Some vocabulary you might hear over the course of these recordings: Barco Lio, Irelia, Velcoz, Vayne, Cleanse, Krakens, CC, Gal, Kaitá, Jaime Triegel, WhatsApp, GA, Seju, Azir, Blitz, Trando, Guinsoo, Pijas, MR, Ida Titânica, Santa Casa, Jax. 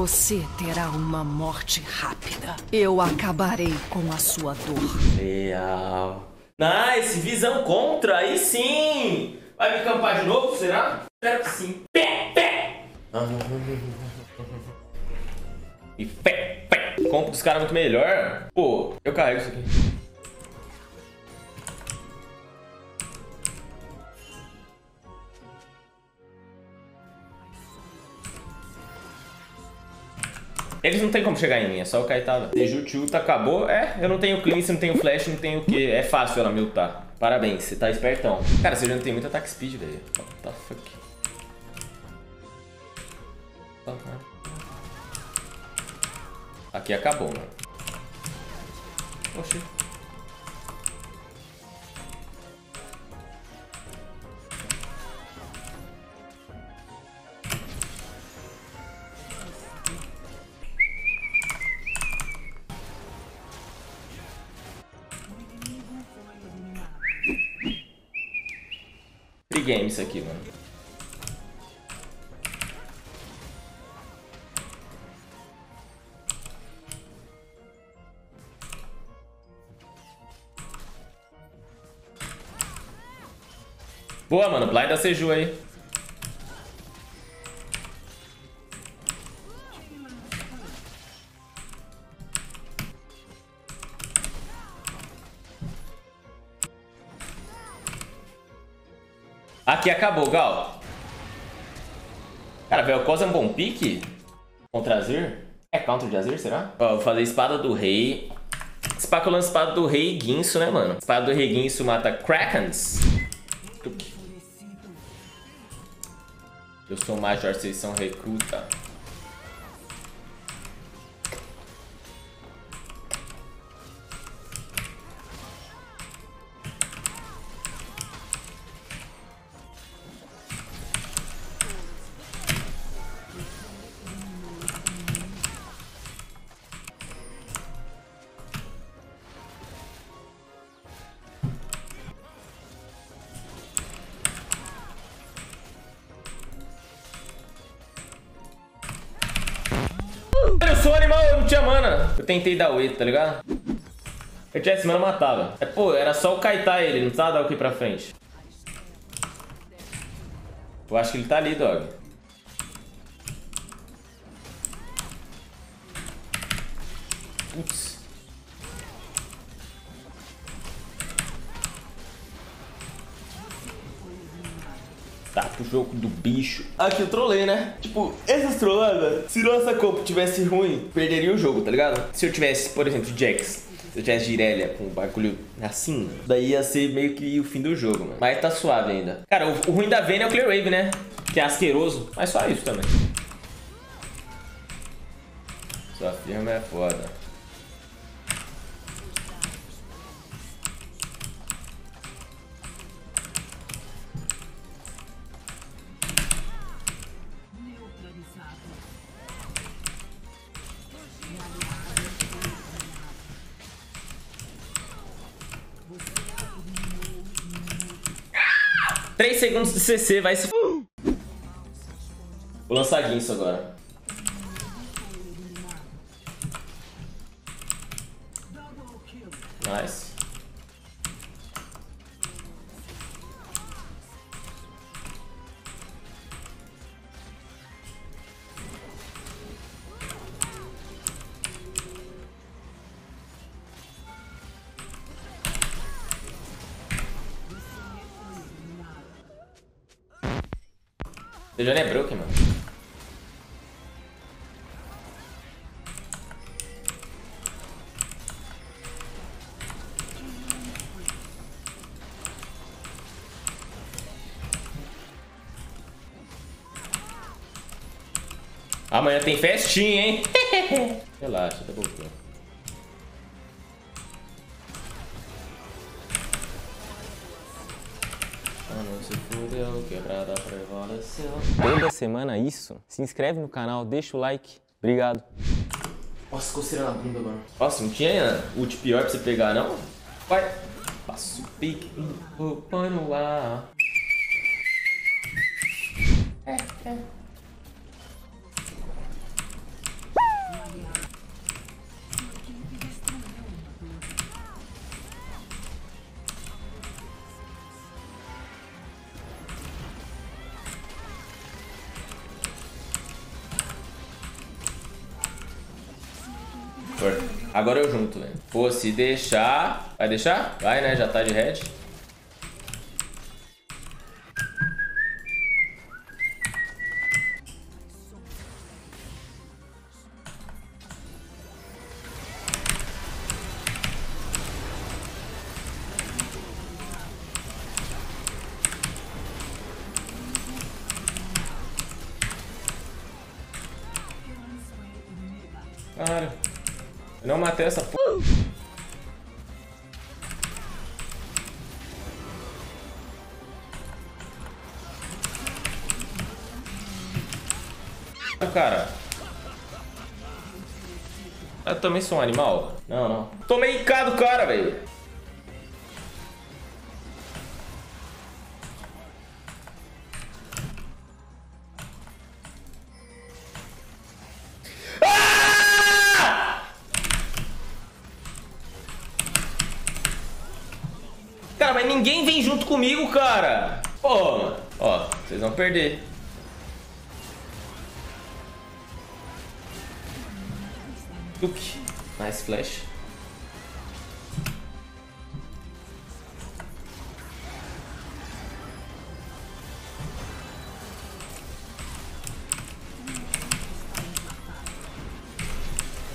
Você terá uma morte rápida. Eu acabarei com a sua dor. Real. Nice, visão contra, aí sim. Vai me campar de novo, será? Espero que sim. Pé, pé. E pé, pé. Compra dos caras muito melhor. Pô, eu carrego isso aqui. Eles não tem como chegar em mim, é só o Kaitá. Seju, Tuta, acabou. É, eu não tenho Cleanse, não tenho Flash, não tenho o que. É fácil ela me lutar. Parabéns, você tá espertão. Cara, Seju não tem muito ataque speed, velho. What the fuck? Aqui acabou, mano. Oxi. Game isso aqui, mano. Boa, mano. Play da Seju aí. Aqui acabou, Gal. Cara, Velcoz é um bom pique contra Azir. É counter de Azir, será? Ó, vou fazer espada do rei. Espaculando espada do rei Guinsoo, né, mano? Espada do rei Guinsoo mata Krakens. Eu sou major, vocês são recruta. Eu sou animal, eu não tinha mana. Eu tentei dar o E, tá ligado? Eu tivesse mana, matava. É, pô, era só o Kaitá ele, não precisava dar o que pra frente. Eu acho que ele tá ali, dog. Ups. Tá, pro jogo do bicho. Aqui eu trolei, né? Tipo, essas trolladas, se nossa comp tivesse ruim, perderia o jogo, tá ligado? Se eu tivesse, por exemplo, Jax, se eu tivesse de Irelia com o Barco Lio assim, daí ia ser meio que o fim do jogo, mano. Mas tá suave ainda. Cara, o ruim da Vayne é o Clear Wave, né? Que é asqueroso, mas só isso também. Sua firma é foda. Três segundos de CC, vai se f... Vou lançar Guinsoo agora. Nice. Ele já não é broken, mano. Amanhã tem festinha, hein? Relaxa, tá bom. Bem da semana, isso. Se inscreve no canal, deixa o like. Obrigado. Nossa, coceira na bunda, mano. Nossa, não tinha ult pior pra você pegar, não? Vai. Passa o pique, põe no ar. É, é. For. Agora eu junto, velho. Pô, se deixar... Vai deixar? Vai, né? Já tá de head. Cara, eu não matei essa porra. Cara, eu também sou um animal? Não, não. Tomei encado, cara, velho. Cara, mas ninguém vem junto comigo, cara. Pô, mano. Ó, vocês vão perder. Duke. Nice flash.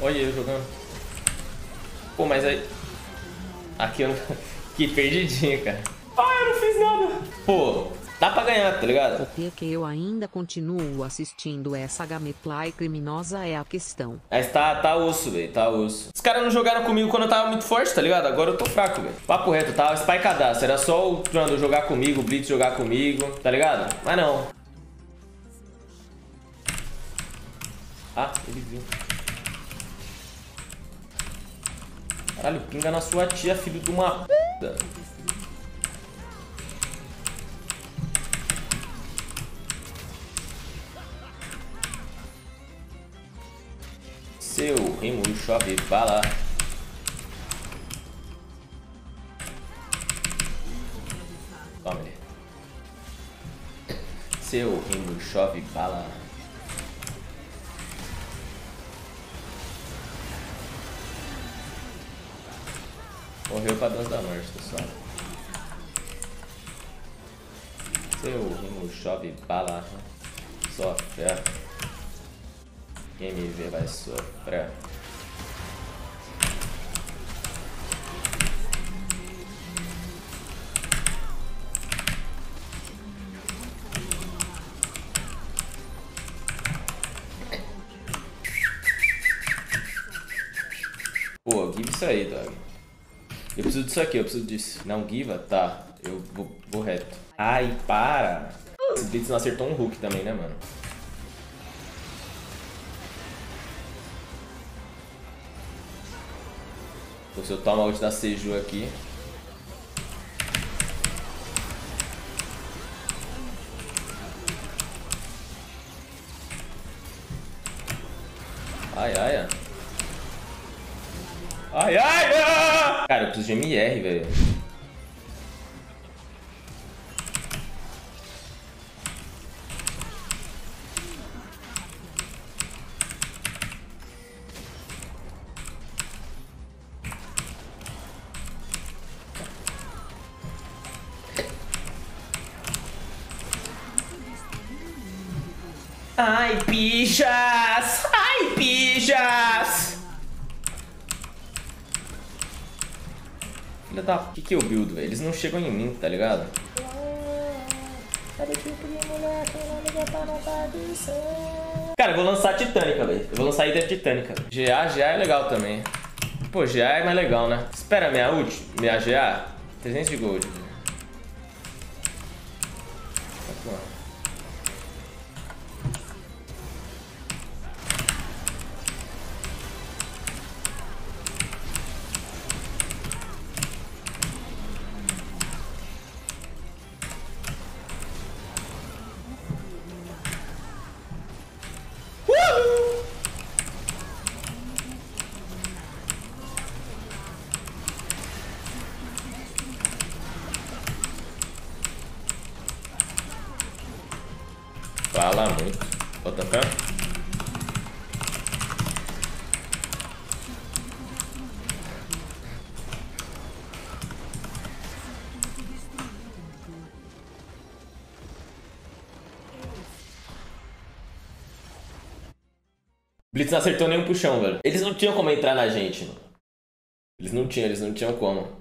Olha eu jogando. Pô, mas aí... Aqui eu não... Que perdidinha, cara. Ah, eu não fiz nada. Pô, dá pra ganhar, tá ligado? Por que que eu ainda continuo assistindo essa gameplay criminosa é a questão. Mas tá osso, velho, tá osso. Os caras não jogaram comigo quando eu tava muito forte, tá ligado? Agora eu tô fraco, velho. Papo reto, eu tava spikadaço. Era só o Trando jogar comigo, o Blitz jogar comigo, tá ligado? Mas não. Ah, ele viu. Caralho, pinga na sua tia, filho de uma... Seu rimo chove bala. Toma ele. Seu rimo chove bala. Morreu pra dança da morte, pessoal. Seu rimo chove bala. Sofre. Quem me vê vai sofrer. Pô, give isso aí, dog. Eu preciso disso aqui, eu preciso disso. Não giva? Tá. Eu vou reto. Ai, para! Esse Blitz não acertou um hook também, né, mano? Então, se eu tomar a ult da Seju aqui... Ai, ai, ai. Ai, ai, ai! Cara, eu preciso de MR, velho. Ai, pijas! Ai, pijas! Filha da... O que que eu buildo? Eles não chegam em mim, tá ligado? Cara, eu vou lançar a Titânica, velho. Eu vou lançar a Ida Titânica. GA é legal também. Pô, GA é mais legal, né? Espera minha ult, minha GA. 300 de gold. Fala muito. Bota pra cá. Blitz não acertou nenhum puxão, velho. Eles não tinham como entrar na gente, mano. Eles não tinham como.